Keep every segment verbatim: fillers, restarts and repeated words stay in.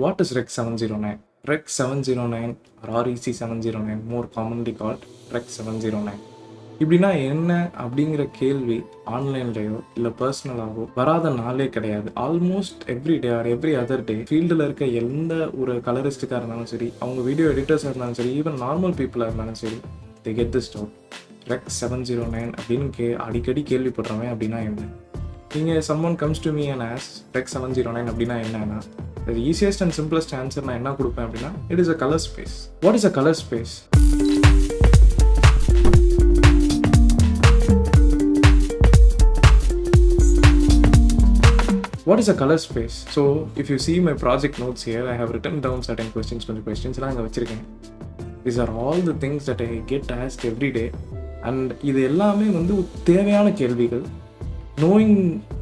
What is Rec seven oh nine? Rec seven oh nine or R E C seven oh nine, more commonly called Rec seven oh nine. இப்படின்னா என்ன அப்படிங்கிற கேள்வி ஆன்லைன்லையோ இல்லை பர்சனலாகவோ வராத நாளே கிடையாது. Almost every day or every other day ஃபீல்டில் இருக்க எந்த ஒரு கலரிஸ்ட்டுக்காக இருந்தாலும் சரி, அவங்க வீடியோ எடிட்டர்ஸாக இருந்தாலும் சரி, ஈவன் நார்மல் பீப்புளாக இருந்தாலும் சரி, they get this doubt. Rec seven zero nine அப்படின்னு கே அடிக்கடி கேள்விப்படுறவன் அப்படின்னா என்ன? நீங்கள் someone comes to me and as Rec seven zero nine அப்படின்னா என்னன்னா, அது ஈஸியஸ்ட் அண்ட் சிம்பிளஸ்ட் ஆன்சர் நான் என்ன கொடுப்பேன் அப்படின்னா, it is a colour space. What is a colour space? What is a color space? So, if you see my project notes here, I have written down certain questions, twenty questions. These are all the things that I get asked every day. And இது எல்லாமே வந்து தேவையான கேள்விகள். Knowing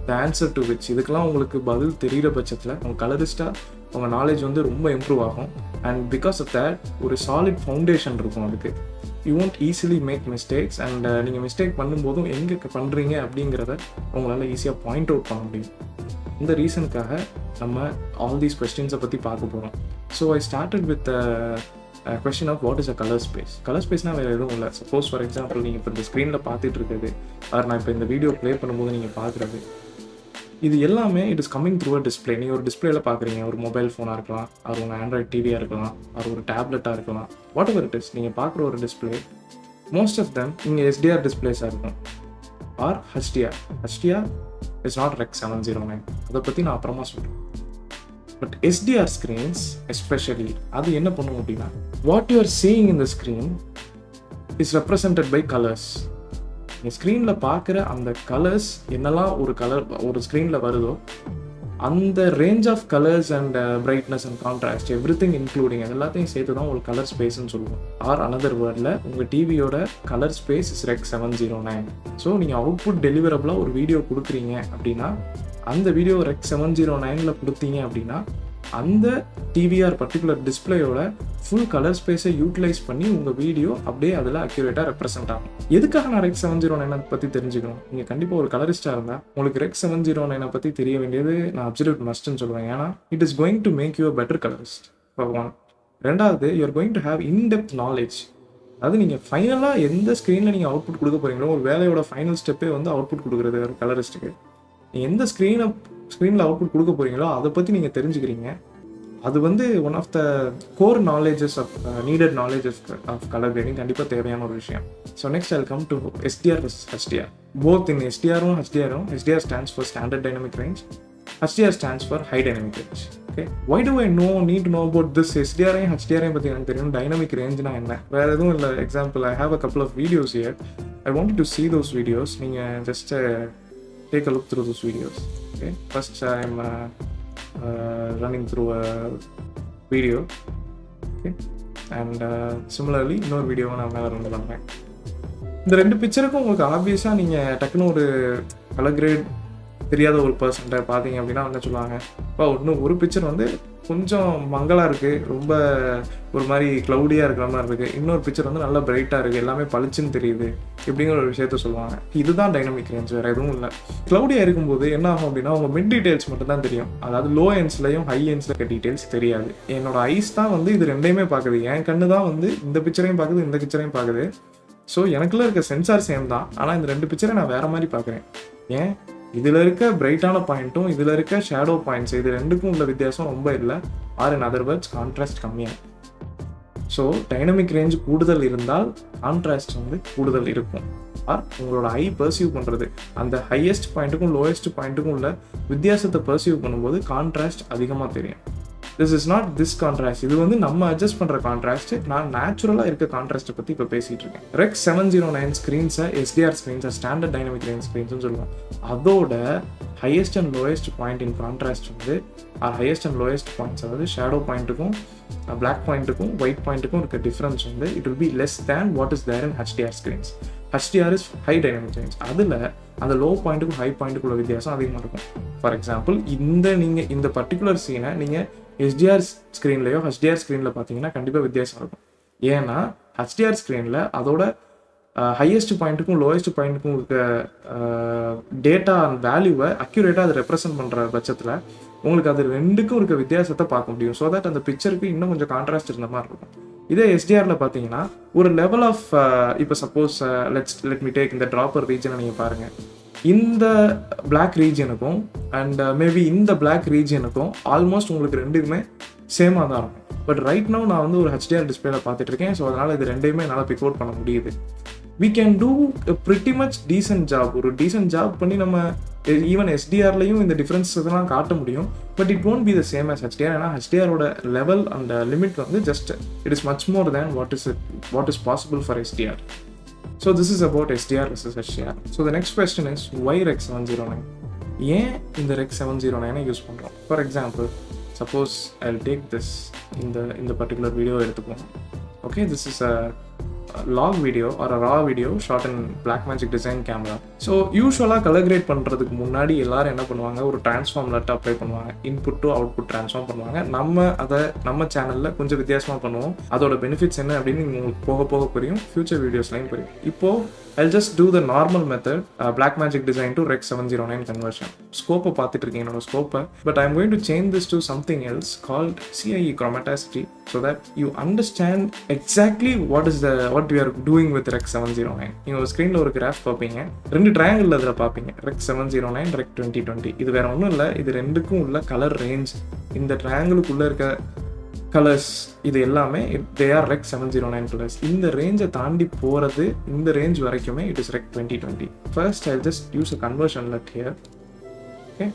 the answer to which, இதுக்கெல்லாம் உங்களுக்கு பதில் தெரிகிற பட்சத்தில் உங்கள் கலரிஸ்டாக உங்கள் நாலேஜ் வந்து ரொம்ப இம்ப்ரூவ் ஆகும். அண்ட் பிகாஸ் ஆஃப் தேட் ஒரு சாலிட் ஃபவுண்டேஷன் இருக்கும். அதுக்கு you won't easily make mistakes. And நீங்கள் மிஸ்டேக் பண்ணும்போதும் எங்கே பண்ணுறீங்க அப்படிங்கிறத உங்களால் ஈஸியாக பாயிண்ட் அவுட் பண்ண முடியும். இந்த ரீசனுக்காக நம்ம ஆல் தீஸ் கொஸ்டின்ஸை பற்றி பார்க்க போகிறோம். So I started with question of what is a colour space. Colour ஸ்பேஸ்னால் வேறு எதுவும் இல்லை. சப்போஸ் ஃபார் எக்ஸாம்பிள் நீங்கள் இப்போ இந்த ஸ்க்ரீனில் பார்த்துட்டு இருக்கிறது, ஆர் நான் இப்போ இந்த வீடியோ ப்ளே பண்ணும்போது நீங்கள் பார்க்குறது, இது எல்லாமே it is coming through a display. நீங்கள் ஒரு டிஸ்பிளேயில் பார்க்குறீங்க, ஒரு மொபைல் ஃபோனாக இருக்கலாம், அது உங்கள் ஆண்ட்ராய்ட் டிவியாக இருக்கலாம், அது ஒரு டேப்லெட்டாக இருக்கலாம், வாட் எவர் இட் இஸ். நீங்கள் பார்க்குற ஒரு டிஸ்பிளே மோஸ்ட் ஆஃப் தெம் இங்கே எஸ்டிஆர் டிஸ்பிளேஸாக இருக்கும் or HDR. HDR is not Rec seven oh nine. அதை பற்றி நான் அப்புறமா சொல்கிறேன். பட் எஸ்டிஆர் ஸ்க்ரீன்ஸ் எஸ்பெஷலி அது என்ன பண்ணுவோம் அப்படின்னா, what you are seeing in the screen is represented by colours. நீங்கள் ஸ்க்ரீனில் பார்க்குற அந்த கலர்ஸ் என்னெல்லாம் ஒரு கலர் ஒரு ஸ்க்ரீனில் வருதோ அந்த range of colours and brightness and contrast everything including அது எல்லாத்தையும் சேர்த்து தான் ஒரு கலர் ஸ்பேஸ்ன்னு சொல்லுவோம். ஆர் அனதர் வேர்டில் உங்கள் டிவியோட colour space is Rec seven zero nine. So நீங்கள் அவுட்புட் டெலிவரபுளாக ஒரு வீடியோ கொடுக்குறீங்க அப்படின்னா அந்த வீடியோ ரெக் செவன் ஜீரோ நைனில் கொடுத்தீங்க அப்படின்னா அந்த டிவிஆர் பர்டிகுலர் டிஸ்பிளேயோட ஃபுல் கலர் ஸ்பேஸை யூட்டிலைஸ் பண்ணி உங்கள் வீடியோ அப்படியே அதில் அக்யூரேட்டாக ரெப்ரசென்ட் ஆகும். எதுக்காக நான் ரெக் செவன் ஜீரோ நைனை பற்றி தெரிஞ்சுக்கணும்? நீங்கள் கண்டிப்பாக ஒரு கலரிஸ்டாக இருந்தால் உங்களுக்கு ரெக் செவன் ஜீரோ நைனை பற்றி தெரிய வேண்டியது நான் அப்சல்யூட் மஸ்ட்னு சொல்லுவேன். ஏன்னா it is going to make you a better colourist for one. ரெண்டாவது, you're going to have in depth knowledge. அதாவது நீங்கள் ஃபைனலாக எந்த ஸ்க்ரீனில் நீங்கள் அவுட்புட் கொடுக்க போகிறீங்களோ ஒரு வேலையோட ஃபைனல் ஸ்டெப்பே வந்து அவுட்புட் கொடுக்குறது ஒரு கலரிஸ்ட்டுக்கு. எந்த ஸ்க்ரீனை ஸ்க்ரீனில் அவுட்புட் கொடுக்க போகிறீங்களோ அதை பற்றி நீங்கள் தெரிஞ்சுக்கிறீங்க. அது வந்து one of the core knowledges of needed knowledges of colour grading கண்டிப்பாக தேவையான ஒரு விஷயம். So next I'll come to SDR vs HDR. Both in எஸ்டிஆரும் ஹெச்டிஆரும் HDR stands for standard dynamic range, HDR stands for high dynamic range. Okay, why do I no need to know about this? எஸ்டிஆரையும் ஹெச்டிஆரையும் பற்றி எனக்கு தெரியும். Dynamic ரேஞ்ச்னா என்ன? வேறு எதுவும் இல்லை. Example, I have a couple of videos here. I want to see those videos. நீங்கள் just take a look through those videos. Okay, first I am uh, uh, running through a video, okay, and uh, similarly இன்னொரு வீடியோவை நான் மேலே run பண்ணுறேன். இந்த ரெண்டு பிக்சருக்கும் உங்களுக்கு ஆப்வியஸாக நீங்கள் டக்குன்னு ஒரு கலர் கிரேட் தெரியாத ஒரு பர்சன்ட்டை பார்த்தீங்க அப்படின்னா என்ன சொல்லுவாங்க, இப்போ இன்னும் ஒரு பிக்சர் வந்து கொஞ்சம் மங்களாக இருக்குது, ரொம்ப ஒரு மாதிரி க்ளவுடியாக இருக்கிற மாதிரி இருக்குது, இன்னொரு பிக்சர் வந்து நல்லா பிரைட்டாக இருக்குது, எல்லாமே பளிச்சுன்னு தெரியுது இப்படிங்கிற ஒரு விஷயத்த சொல்லுவாங்க. இதுதான் டைனமிக் ரேஞ்ச், வேறு எதுவும் இல்லை. க்ளவுடியாக இருக்கும்போது என்ன ஆகும் அப்படின்னா உங்கள் மிட் டீட்டெயில்ஸ் மட்டும் தான் தெரியும். அதாவது லோ எண்ட்ஸ்லையும் ஹை எண்ட்ஸில் இருக்க டீட்டெயில்ஸ் தெரியாது. என்னோட ஐஸ் தான் வந்து இது ரெண்டையுமே பார்க்குது. என் கண்ணு தான் வந்து இந்த பிக்சரையும் பார்க்குது, இந்த பிக்சரையும் பார்க்குது. ஸோ எனக்குள்ளே இருக்க சென்சார் சேம் தான், ஆனால் இந்த ரெண்டு பிக்சரை நான் வேறு மாதிரி பார்க்குறேன். ஏன்? இதில் இருக்க பிரைட்டான பாயிண்ட்டும் இதில் இருக்க ஷேடோ பாயிண்ட்ஸ் இது ரெண்டுக்கும் உள்ள வித்தியாசம் ரொம்ப இல்லை. Or in other words contrast கம்மியாக. ஸோ டைனமிக் ரேஞ்ச் கூடுதல் இருந்தால் கான்ட்ராஸ்ட் வந்து கூடுதல் இருக்கும். ஆர் உங்களோட ஐ பர்சீவ் பண்ணுறது அந்த ஹையஸ்ட் பாயிண்ட்டுக்கும் லோயஸ்ட் பாயிண்ட்டுக்கும் உள்ள வித்தியாசத்தை பர்சீவ் பண்ணும்போது கான்ட்ராஸ்ட் அதிகமாக தெரியும். This is not this contrast. இது வந்து நம்ம அட்ஜஸ்ட் பண்ணுற கான்ட்ராஸ்ட். நான் நேச்சுரலாக இருக்க கான்ட்ராஸ்ட்டை பற்றி இப்போ பேசிகிட்டு இருக்கேன். ரெக் செவன் ஜீரோ நைன் ஸ்க்ரீன்ஸை எஸ்டிஆர் ஸ்க்ரீன்ஸை ஸ்டாண்டர்ட் டைனமிக் ரேஞ்ச் ஸ்க்ரீன்ஸ்னு சொல்லுவோம். அதோட highest and lowest point in contrast வந்து or highest and lowest points, அதாவது ஷேடோ பாயிண்ட்டுக்கும் பிளாக் பாயிண்ட்டுக்கும் ஒயிட் பாயிண்ட்டுக்கும் இருக்க டிஃப்ரென்ஸ் வந்து it will be less than what is there in HDR screens. HDR is high dynamic range. அதில் அந்த low பாயிண்ட்டுக்கும் high பாயிண்ட்டுக்குள்ள வித்தியாசம் அதிகமாக இருக்கும். ஃபார் எக்ஸாம்பிள், இந்த நீங்கள் இந்த பர்டிகுலர் சீனை நீங்கள் எஸ்டிஆர் ஸ்க்ரீன்லையோ ஹெச்டிஆர் ஸ்க்ரீனில் பார்த்தீங்கன்னா கண்டிப்பாக வித்தியாசம் இருக்கும். ஏன்னா ஹெச்டிஆர் ஸ்க்ரீனில் அதோட ஹையஸ்ட் பாயிண்ட்டுக்கும் லோயஸ்ட் பாயிண்ட்டுக்கும் இருக்க டேட்டா அண்ட் வேல்யூவை அக்யூரேட்டாக அதை ரெப்ரசன்ட் பண்ணுற பட்சத்தில் உங்களுக்கு அது ரெண்டுக்கும் இருக்க வித்தியாசத்தை பார்க்க முடியும். ஸோ தட் அந்த பிக்சருக்கு இன்னும் கொஞ்சம் கான்ட்ராஸ்ட் இருந்த மாதிரி இருக்கும். இதே எஸ்டிஆரில் பார்த்தீங்கன்னா ஒரு லெவல் ஆஃப் இப்போ suppose let's let me take இந்த ட்ராப்பர் ரீஜனை நீங்கள் பாருங்கள். இந்த பிளாக் ரீஜனுக்கும் அண்ட் மேபி இந்த பிளாக் ரீஜனுக்கும் ஆல்மோஸ்ட் உங்களுக்கு ரெண்டுக்குமே சேமாக தான் இருக்கும். பட் ரைட் நவ் நான் வந்து ஒரு ஹெச்டிஆர் டிஸ்பிளேல பார்த்துட்டு இருக்கேன். ஸோ அதனால் இது ரெண்டையுமே என்னால் பிக் அவுட் பண்ண முடியுது. we can do a pretty much decent job. ஒரு decent job பண்ணி நம்ம ஈவன் எஸ்டிஆர்லையும் இந்த டிஃப்ரென்ஸ் இதெல்லாம் காட்ட முடியும். But it won't be the same as HDR. ஏன்னா ஹெச்டிஆரோட லெவல் அந்த லிமிட் வந்து just it is much more than what is what is possible for SDR. So this is about SDR versus HDR. So the next question is why ரெக் seven zero nine. ஏன் இந்த ரெக் seven zero நைனை use பண்ணுறோம்? For example suppose I will take this இந்த இந்த particular video எடுத்துப்போம். Okay, this is a long video ஒரு raw video shot and Blackmagic Design camera. So யூஸ்வலாக colour grade பண்ணுறதுக்கு முன்னாடி எல்லாரும் என்ன பண்ணுவாங்க, ஒரு டிரான்ஸ்ஃபார்ம் லட் அப்ளை பண்ணுவாங்க. இன்புட் டு அவுட்புட் டிரான்ஸ்ஃபார்ம் பண்ணுவாங்க. நம்ம அதை நம்ம சேனலில் கொஞ்சம் வித்தியாசமாக பண்ணுவோம். அதோட பெனிஃபிட்ஸ் என்ன அப்படின்னு உங்களுக்கு போக போக புரியும், ஃபியூச்சர் வீடியோஸ்லையும் புரியும். இப்போது I'll just do the normal method, uh, Blackmagic Design to Rec. seven oh nine conversion. Scope பார்த்துட்டு இருக்கேன் என்னோட ஸ்கோப்பை. But I'm going to change this to something else called C I E Chromaticity so that you understand exactly what is the what we are doing with Rec. seven oh nine. நீங்கள் ஒரு ஸ்க்ரீனில் ஒரு graph பார்ப்பீங்க, ரெண்டு triangle அதில் பார்ப்பீங்க. Rec. seven oh nine, Rec. twenty twenty. இது வேறு ஒன்றும் இல்லை, இது ரெண்டுக்கும் உள்ள கலர் ரேஞ்ச், இந்த ட்ரையாங்கிளுக்குள்ளே இருக்க கலர்ஸ், இது எல்லாமே they are Rec seven zero nine colours. இந்த ரேஞ்சை தாண்டி போகிறது, இந்த ரேஞ்ச் வரைக்குமே it is Rec twenty twenty. First I just use a conversion LUT here. Okay,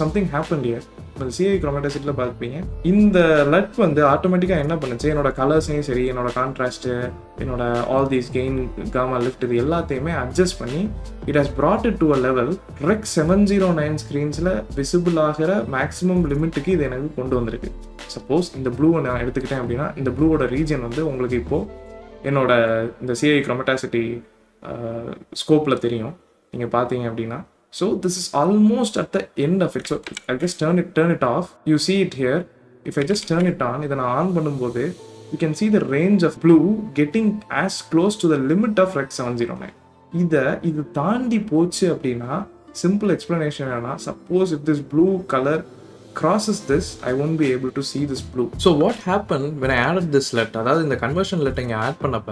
something happen here. இப்போ C I E Chromaticity பார்ப்பீங்க, இந்த லட் வந்து ஆட்டோமேட்டிக்காக என்ன பண்ணுச்சு, என்னோட கலர்ஸையும் சரி, என்னோட கான்ட்ராஸ்ட்டு, என்னோட all these gain gamma lift, இது எல்லாத்தையுமே அட்ஜஸ்ட் பண்ணி it has brought it to a level Rec. seven oh nine ஸ்க்ரீன்ஸில் விசிபிள் ஆகிற மேக்ஸிமம் லிமிட்டுக்கு இது எனக்கு கொண்டு வந்திருக்கு. சப்போஸ் இந்த ப்ளூவை நான் எடுத்துக்கிட்டேன் அப்படின்னா இந்த ப்ளூவோட ரீஜன் வந்து உங்களுக்கு இப்போது என்னோட இந்த C I E Chromaticity ஸ்கோப்பில் தெரியும், நீங்கள் பார்த்தீங்க அப்படின்னா. So this is almost at the end of it. So I'll just turn it turn it off. You see it here. If I just turn it on, இதை நான் on பண்ணும்போது you can see the range of blue getting as close to the limit of Rec. seven oh nine. இதை இது தாண்டி போச்சு அப்படின்னா simple explanation என்னன்னா, suppose if this blue color crosses this, I won't be able to see this blue. So what happened when I added this L U T? அதாவது இந்த conversion L U T இங்கே add பண்ணப்ப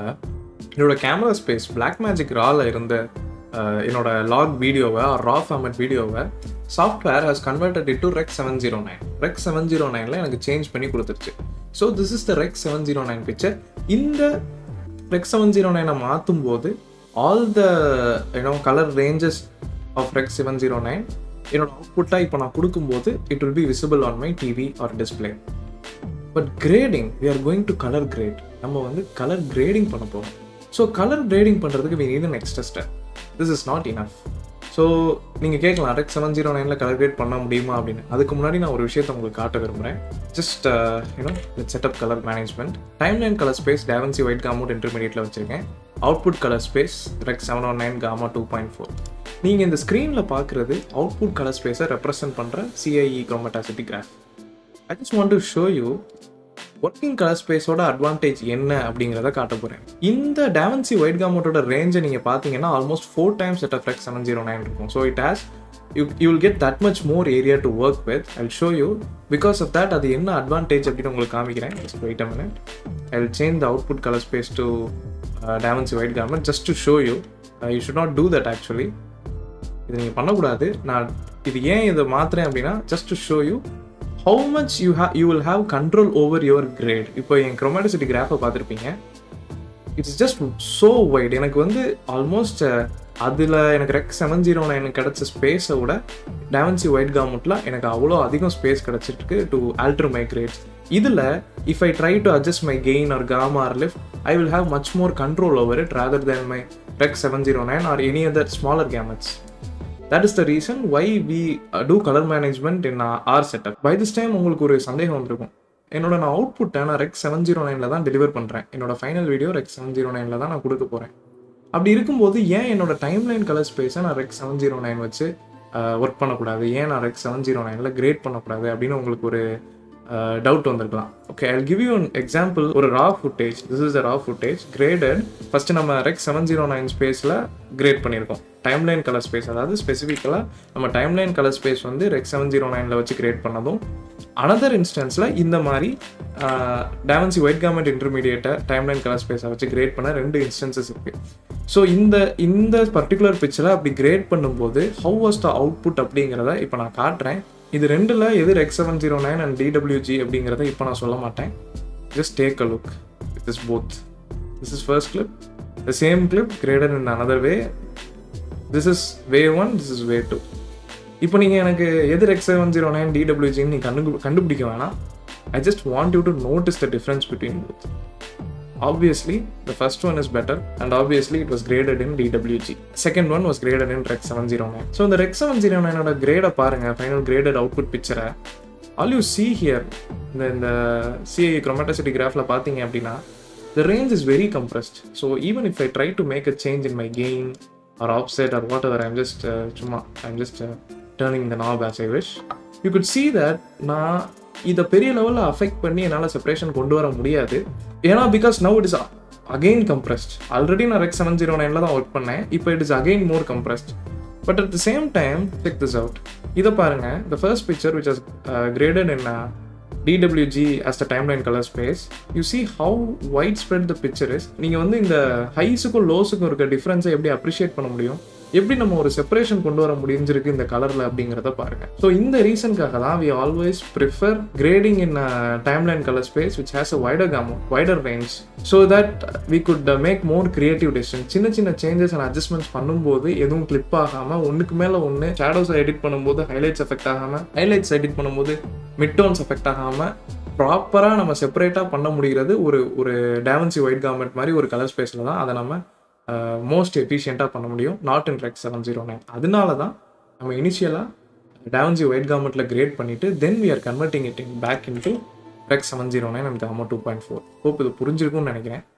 என்னோட camera space Blackmagic RAWல இருந்த என்னோட log வீடியோவை raw format வீடியோவை software has converted it to ரெக் seven zero nine ரெக் seven zero நைனில் எனக்கு சேஞ்ச் பண்ணி கொடுத்துருச்சு. So this is the rec seven zero nine picture. இந்த ரெக் செவன் ஜீரோ நைனை மாற்றும் போது all the you know colour ranges of ரெக் seven zero nine என்னோட அவுட்புட்டாக இப்போ நான் கொடுக்கும்போது it will be visible on my TV or display. But grading we are going to colour grade. நம்ம வந்து கலர் கிரேடிங் பண்ண போகிறோம். ஸோ கலர் கிரேடிங் பண்ணுறதுக்கு we need next step. This is not enough. So நீங்கள் கேட்கலாம் Rec. seven oh nine colour grade பண்ண முடியுமா அப்படின்னு. அதுக்கு முன்னாடி நான் ஒரு விஷயத்தை உங்களுக்கு காட்ட விரும்புகிறேன். Just you know let's set up colour management. Timeline colour space DaVinci Wide Gamut Intermediateல வச்சுருக்கேன். Output colour space Rec. seven oh nine Gamma two point four. நீங்கள் இந்த ஸ்க்ரீனில் பார்க்குறது அவுட்புட் கலர் ஸ்பேஸை ரெப்ரசன்ட் பண்ணுற C I E Chromaticity graph. I just want to show you working colour ஸ்பேஸோட advantage என்ன அப்படிங்கிறத காட்ட போகிறேன். இந்த DaVinci Wide Gamutோட ரேஞ்சை நீங்கள் பார்த்தீங்கன்னா almost four times that of Rec. seven oh nine இருக்கும். So it has you you will get that much more area to work with. I will show you because of that அது என்ன advantage அப்படின்னு உங்களுக்கு காமிக்கிறேன். Wait a minute, I will change the output colour space to DaVinci Wide Gamut just to show you. You should not do that actually. இது நீங்கள் பண்ணக்கூடாது. நான் இது ஏன் இதை மாற்றுறேன் அப்படின்னா just to show you how much you have you will have control over your grade. இப்போ என் Chromaticity graph பார்த்துருப்பீங்க, இட்ஸ் ஜஸ்ட் ஸோ வைட். எனக்கு வந்து ஆல்மோஸ்ட் அதில் எனக்கு Rec. seven oh nine கிடச்ச ஸ்பேஸை விட DaVinci Wide Gamutல எனக்கு அவ்வளோ அதிகம் ஸ்பேஸ் கிடச்சிருக்கு டு alter my grades. இதில் if I try to adjust my gain or gamma or lift, I will have much more control over it rather than my Rec. seven oh nine or any other smaller gamuts. That is the reason why we do color management in our setup. By this time உங்களுக்கு ஒரு சந்தேகம் வந்திருக்கும், என்னோட நான் அவுட்புட்டை நான் Rec. seven oh nineல தான் டெலிவர் பண்ணுறேன், என்னோட final video Rec. seven oh nineல தான் நான் கொடுக்க போகிறேன். அப்படி இருக்கும்போது ஏன் என்னோட டைம்லைன் கலர் ஸ்பேஸை நான் Rec. seven oh nine வச்சு ஒர்க் பண்ணக்கூடாது, ஏன் நான் Rec. seven oh nineல கிரேட் பண்ணக்கூடாது அப்படின்னு உங்களுக்கு ஒரு டவுட் வந்திருக்கலாம். Okay, I give you example. ஒரு raw footage, this is a raw footage graded. First நம்ம ரெக் செவன் ஜீரோ நைன் ஸ்பேஸில் கிரேட் பண்ணியிருக்கோம் டைம்லைன் கலர் ஸ்பேஸ். அதாவது ஸ்பெசிஃபிக்கலாக நம்ம டைம்லைன் கலர் ஸ்பேஸ் வந்து ரெக் செவன் ஜீரோ நைனில் வச்சு கிரியேட் பண்ணதும், அனதர் இன்ஸ்டன்ஸில் இந்த மாதிரி டைமென்சி ஒயிட் காமெண்ட் இன்டர்மீடியேட்டை டைம்லைன் கலர் ஸ்பேஸை வச்சு கிரேட் பண்ண ரெண்டு இன்ஸ்டன்சஸ் இருக்குது. ஸோ இந்த இந்த பர்டிகுலர் பிக்சரை அப்படி கிரேட் பண்ணும்போது ஹவு வாஸ் த அவுட்புட் அப்படிங்கிறத இப்போ நான் காட்டுறேன். இது ரெண்டில் எது ரெக் seven zero nine and DWG அப்படிங்கிறத இப்போ நான் சொல்ல மாட்டேன். Just take a look. It is both. This is first clip, the same clip graded in another way. This is way one, this is way two. இப்போ நீங்கள் எனக்கு எது ரெக் seven zero nine டிடபிள்யூஜின்னு நீங்கள் கண்டு கண்டுபிடிக்க வேணாம். I just want you to notice the difference between both. Obviously, the first one is better, and obviously it was graded in D W G. Second one was graded in Rec. seven oh nine. So in the Rec. seven oh nine oda grade ah parunga, final graded output picture ah, all you see here in the, in the C I E Chromaticity graph la pathinga appadina, the range is very compressed. So even if I try to make a change in my gain or offset or whatever, I'm just uh, chuma I'm just uh, turning the knob as I wish. You could see that na இதை பெரிய லெவலில் affect பண்ணி என்னால் separation கொண்டு வர முடியாது. ஏன்னா because now it is again compressed. Already நான் ரெக் செவன் ஜீரோ நைனில் தான் ஒர்க் பண்ணேன். இப்போ it is again more compressed. But at the same time check this out. இதை பாருங்கள். The first picture which is graded in DWG as the timeline colour space, you see how wide spread the picture is. நீங்கள் வந்து இந்த ஹைஸுக்கும் லோஸுக்கும் இருக்க டிஃப்ரென்ஸை எப்படி appreciate பண்ண முடியும், எப்படி நம்ம ஒரு செப்பரேஷன் கொண்டு வர முடிஞ்சிருக்கு இந்த கலரில் அப்படிங்கிறத பாருங்கள். ஸோ இந்த ரீசனுக்காக தான் we always prefer grading in timeline colour space which has a wider gamut, wider range, so that we could make more creative decision. சின்ன சின்ன சேஞ்சஸ் அண்ட் அட்ஜஸ்ட்மெண்ட்ஸ் பண்ணும்போது எதுவும் கிளிப் ஆகாமல், ஒன்றுக்கு மேலே ஒன்று ஷேடோஸை எடிட் பண்ணும்போது ஹைலைட்ஸ் எஃபெக்ட் ஆகாமல், ஹைலைட்ஸ் எடிட் பண்ணும்போது மிட் டோன்ஸ் எஃபெக்ட் ஆகாமல், ப்ராப்பராக நம்ம செப்பரேட்டாக பண்ண முடிகிறது ஒரு ஒரு டாவன்சி ஒயிட் காமெண்ட் மாதிரி ஒரு கலர் ஸ்பேஸில் தான் அதை நம்ம மோஸ்ட் எஃபிஷியண்ட்டாக பண்ண முடியும், not in rec seven zero nine. அதனால தான் நம்ம இனிஷியலாக டாவன்சி ஒயிட் காமெண்ட்டில் கிரேட் பண்ணிவிட்டு then we are converting it in back in to ரெக் seven zero nine and gamma two point four. Hope இது புரிஞ்சிருக்கும்னு நினைக்கிறேன்.